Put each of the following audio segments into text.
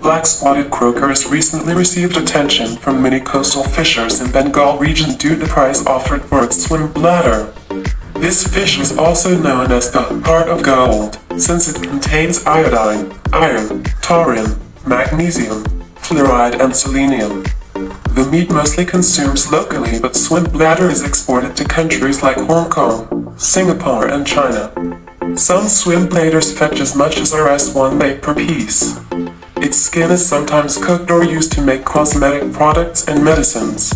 Blackspotted croaker has recently received attention from many coastal fishers in Bengal region due to the price offered for its swim bladder. This fish is also known as the heart of gold, since it contains iodine, iron, taurine, magnesium, fluoride and selenium. The meat mostly consumes locally, but swim bladder is exported to countries like Hong Kong, Singapore and China. Some swim bladders fetch as much as Rs 1 lei per piece. Its skin is sometimes cooked or used to make cosmetic products and medicines.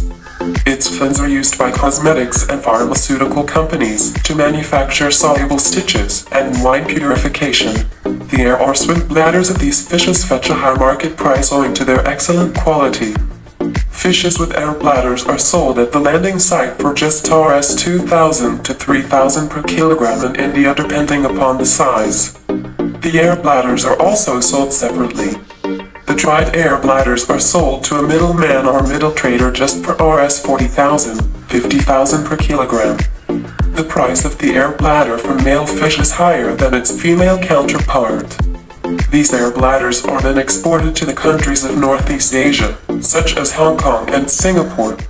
Its fins are used by cosmetics and pharmaceutical companies to manufacture soluble stitches and wine purification. The air or swim bladders of these fishes fetch a high market price owing to their excellent quality. Fishes with air bladders are sold at the landing site for just Rs 2,000 to 3,000 per kilogram in India, depending upon the size. The air bladders are also sold separately. The dried air bladders are sold to a middleman or middle trader just for Rs 40,000, 50,000 per kilogram. The price of the air bladder for male fish is higher than its female counterpart. These air bladders are then exported to the countries of Northeast Asia, such as Hong Kong and Singapore. But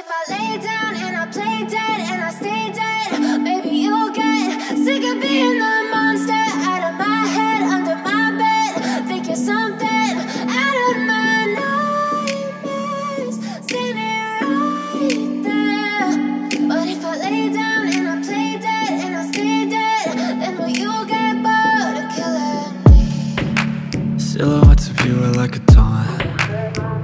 if I lay down and I play dead and I stay dead, maybe you'll get sick of being the monster out of my head, under my bed, think you're something out of my nightmares, sitting right there. But if I lay down and I play dead and I stay dead, then will you get bored of killing me? Silhouettes of you are like a taunt.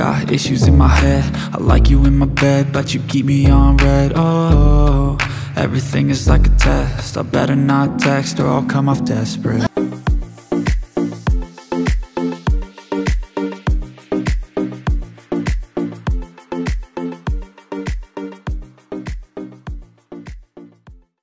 Got issues in my head, I like you in my bed, but you keep me on red. Oh, everything is like a test, I better not text or I'll come off desperate.